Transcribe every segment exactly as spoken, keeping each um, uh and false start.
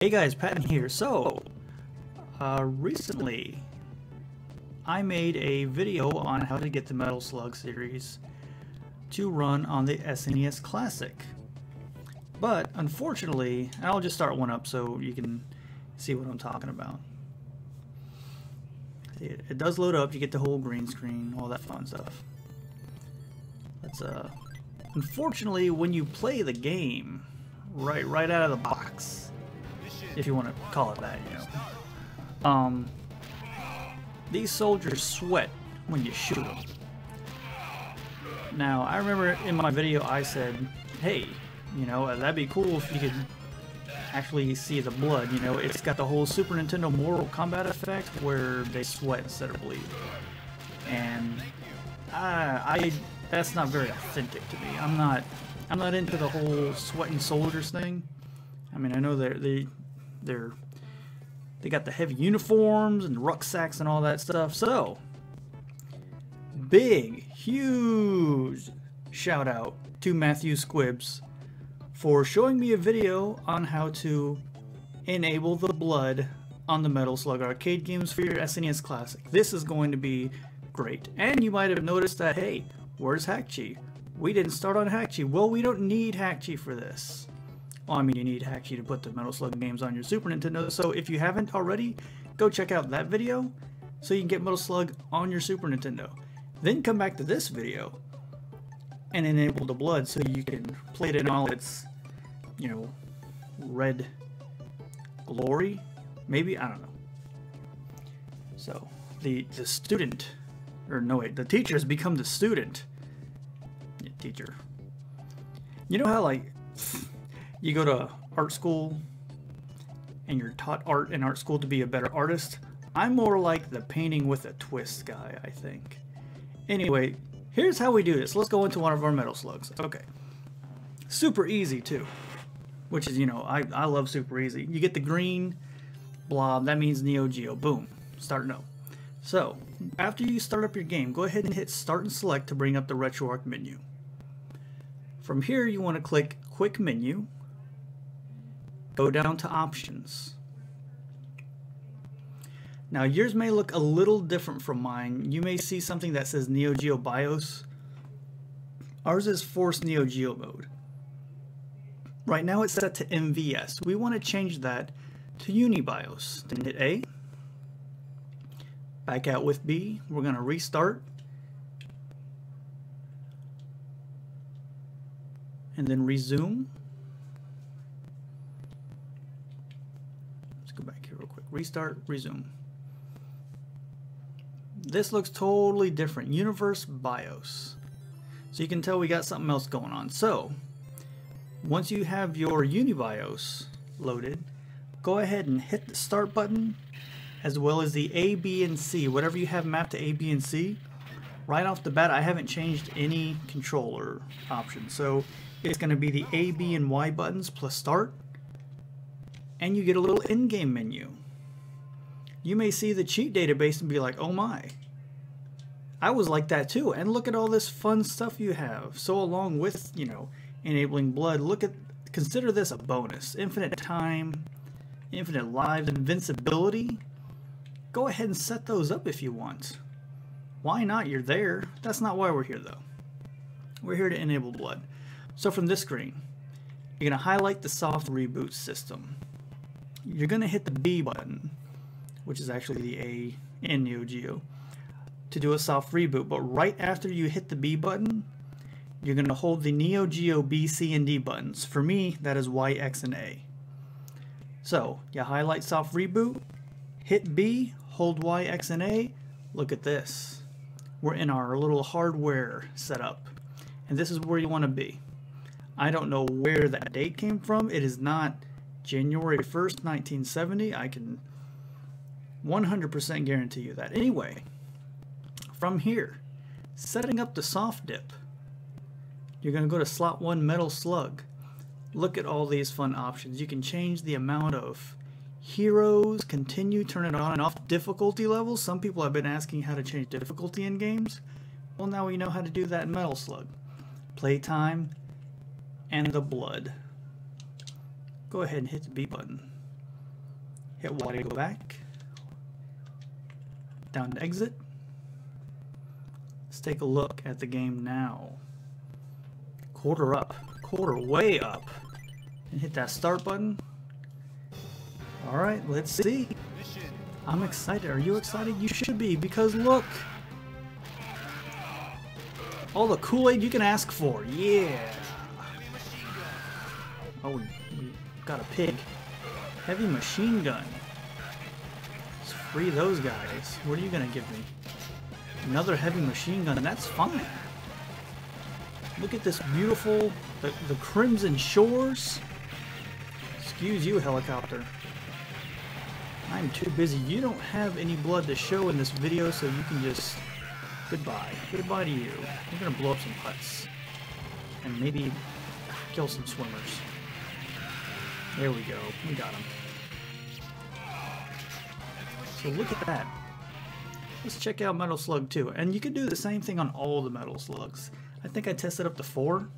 Hey guys, Patton here. So, uh, recently I made a video on how to get the Metal Slug series to run on the S N E S Classic. But unfortunately, and I'll just start one up so you can see what I'm talking about. It, it does load up, you get the whole green screen, all that fun stuff. That's uh, unfortunately, when you play the game, right, right out of the box, if you want to call it that, you know. Um, these soldiers sweat when you shoot them. Now, I remember in my video I said, hey, you know, that'd be cool if you could actually see the blood, you know. It's got the whole Super Nintendo Mortal Kombat effect where they sweat instead of bleed. And I, I that's not very authentic to me. I'm not, I'm not into the whole sweating soldiers thing. I mean, I know they're, they, they're, they got the heavy uniforms and rucksacks and all that stuff. So, big, huge shout out to Matthew Squibbs for showing me a video on how to enable the blood on the Metal Slug arcade games for your S N E S Classic. This is going to be great. And you might have noticed that, hey, where's Hackchi? We didn't start on Hackchi. Well, we don't need Hackchi for this. Well, I mean, you need Hackchi to put the Metal Slug games on your Super Nintendo, so if you haven't already, go check out that video so you can get Metal Slug on your Super Nintendo. Then come back to this video and enable the blood so you can play it in all its, you know, red glory? Maybe? I don't know. So, the, the student, or no wait, the teacher has become the student. Yeah, teacher. You know how, like, you go to art school and you're taught art in art school to be a better artist. I'm more like the painting with a twist guy, I think. Anyway, here's how we do this. Let's go into one of our Metal Slugs. Okay. Super easy too. Which is, you know, I, I love super easy. You get the green blob. That means Neo Geo. Boom. Starting up. So, after you start up your game, go ahead and hit Start and Select to bring up the RetroArch menu. From here, you want to click Quick Menu. Go down to Options. Now yours may look a little different from mine. You may see something that says Neo Geo BIOS. Ours is Force Neo Geo Mode. Right now it's set to M V S. We want to change that to UniBIOS. Then hit A. Back out with B. We're going to restart. And then resume. Let's go back here real quick. Restart, resume. This looks totally different. Universe BIOS. So you can tell we got something else going on. So, once you have your UniBIOS loaded, go ahead and hit the start button as well as the A, B, and C. Whatever you have mapped to A, B, and C. Right off the bat, I haven't changed any controller options. So, it's going to be the A, B, and Y buttons plus start. And you get a little in-game menu. You may see the cheat database and be like, oh my. I was like that too. And look at all this fun stuff you have. So along with, you know, enabling blood, look at, consider this a bonus. Infinite time, infinite lives, invincibility. Go ahead and set those up if you want. Why not? You're there. That's not why we're here though. We're here to enable blood. So from this screen, you're going to highlight the soft reboot system. You're going to hit the B button, which is actually the A in Neo Geo, to do a soft reboot. But right after you hit the B button, you're going to hold the Neo Geo B, C, and D buttons. For me, that is Y, X, and A. So, you highlight soft reboot, hit B, hold Y, X, and A. Look at this. We're in our little hardware setup. And this is where you want to be. I don't know where that date came from. It is not January first, nineteen seventy, I can one hundred percent guarantee you that. Anyway, from here, setting up the soft dip, you're going to go to slot one Metal Slug. Look at all these fun options. You can change the amount of heroes, continue, turn it on and off, difficulty levels. Some people have been asking how to change difficulty in games. Well, now we know how to do that in Metal Slug. Playtime and the blood. go ahead and hit the B button. Hit Y to go back. Down to exit. Let's take a look at the game now. Quarter up, quarter way up. And hit that start button. Alright, let's see. I'm excited. Are you excited? You should be, because look! All the Kool-Aid you can ask for. Yeah! Oh, we got a pig. Heavy machine gun. Let's free those guys. What are you gonna give me? Another heavy machine gun, and that's fine. Look at this beautiful, the, the Crimson Shores. Excuse you, helicopter. I'm too busy. You don't have any blood to show in this video, so you can just, goodbye. Goodbye to you. We're gonna blow up some huts. And maybe kill some swimmers. There we go. We got him. So look at that. Let's check out Metal Slug two. And you can do the same thing on all the Metal Slugs. I think I tested up to four.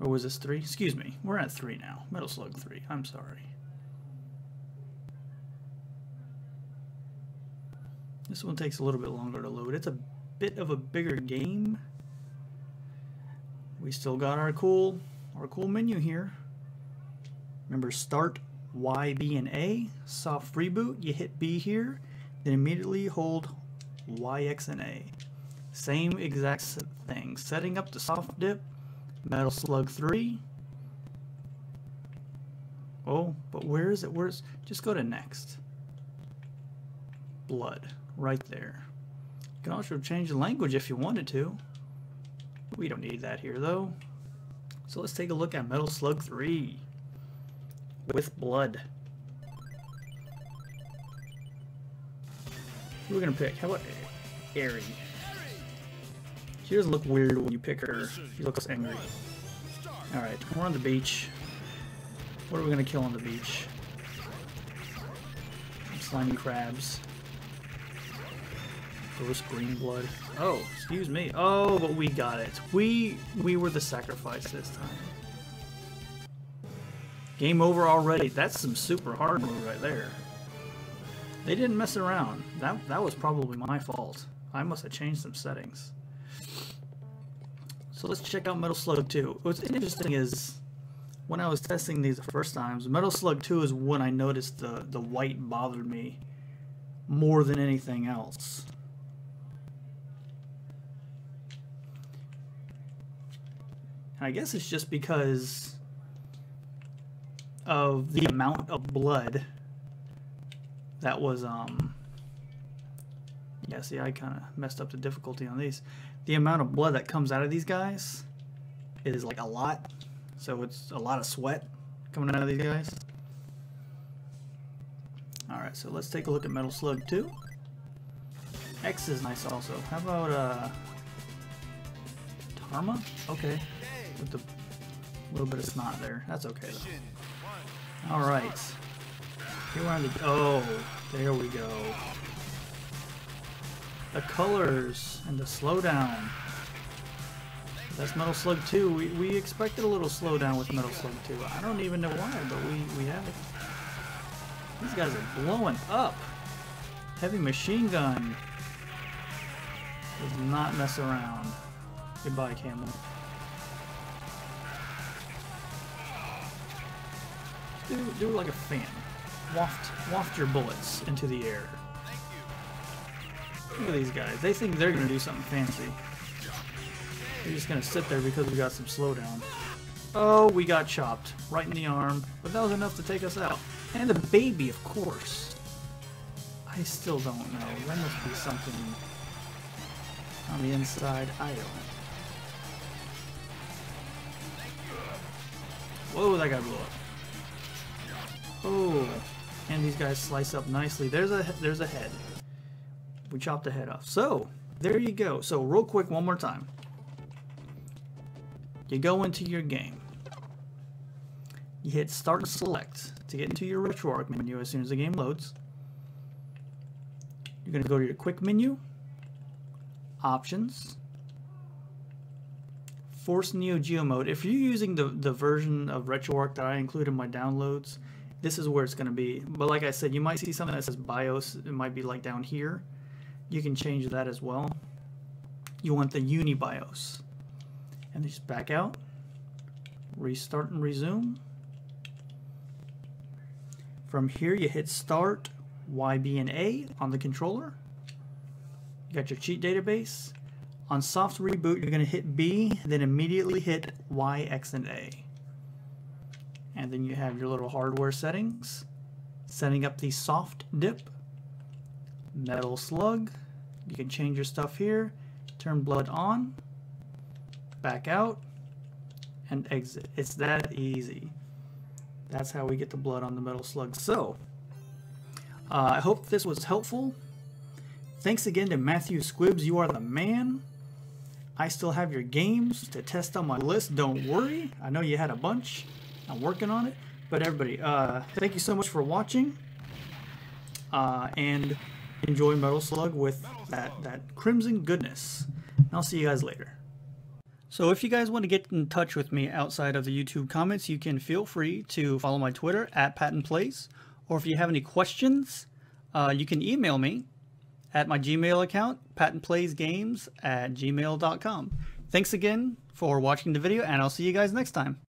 Or was this three? Excuse me. We're at three now. Metal Slug three. I'm sorry. This one takes a little bit longer to load. It's a bit of a bigger game. We still got our cool, our cool menu here. Remember, start, Y, B, and A. Soft reboot, you hit B here, then immediately hold Y, X, and A. Same exact thing. Setting up the soft dip, Metal Slug three. Oh, but where is it? Where's? Just go to next. Blood, right there. You can also change the language if you wanted to. We don't need that here though. So let's take a look at Metal Slug three with blood. Who are we gonna pick? How about Eri? She doesn't look weird when you pick her. She looks angry. Alright, we're on the beach. What are we gonna kill on the beach? Some slimy crabs. Gross green blood. Oh, excuse me. Oh, but we got it. We we were the sacrifice this time. Game over already. That's some super hard mode right there. They didn't mess around. That that was probably my fault. I must have changed some settings. So let's check out Metal Slug two. What's interesting is when I was testing these the first times, Metal Slug two is when I noticed the the white bothered me more than anything else. I guess it's just because of the amount of blood that was, um, yeah, see, I kind of messed up the difficulty on these. The amount of blood that comes out of these guys is like a lot, so it's a lot of sweat coming out of these guys. Alright, so let's take a look at Metal Slug two. X is nice also. How about, uh, Tarma? Okay. With the little bit of snot there. That's okay though. Alright. Here we're on the... Oh, there we go. The colors and the slowdown. That's Metal Slug two. We, we expected a little slowdown with Metal Slug two. I don't even know why, but we, we have it. These guys are blowing up. Heavy machine gun. Does not mess around. Goodbye, camel. Do, do like a fan. Waft, waft your bullets into the air. Look at these guys. They think they're going to do something fancy. They're just going to sit there because we got some slowdown. Oh, we got chopped. Right in the arm. But that was enough to take us out. And the baby, of course. I still don't know. There must be something on the inside. I don't know. Whoa, that guy blew up. Oh, and these guys slice up nicely. There's a there's a head. We chopped the head off. So, there you go. So, real quick, one more time. You go into your game. You hit Start and Select to get into your RetroArch menu as soon as the game loads. You're going to go to your Quick Menu, Options, Force Neo Geo mode. If you're using the, the version of RetroArch that I include in my downloads, this is where it's going to be. But like I said, you might see something that says BIOS. It might be like down here. You can change that as well. You want the UniBIOS. And just back out. Restart and resume. From here, you hit Start, Y, B, and A on the controller. You got your cheat database. On soft reboot, you're going to hit B, then immediately hit Y, X, and A. And then you have your little hardware settings. Setting up the soft dip. Metal Slug. You can change your stuff here. Turn blood on. Back out. And exit. It's that easy. That's how we get the blood on the Metal Slug. So, uh, I hope this was helpful. Thanks again to Matthew Squibbs. You are the man. I still have your games to test on my list. Don't worry. I know you had a bunch. I'm working on it. But everybody, uh, thank you so much for watching. Uh, and enjoy Metal Slug with that, that crimson goodness. And I'll see you guys later. So if you guys want to get in touch with me outside of the YouTube comments, you can feel free to follow my Twitter at PattonPlays. Or if you have any questions, uh, you can email me at my Gmail account, pattonplaysgames at gmail dot com. Thanks again for watching the video, and I'll see you guys next time.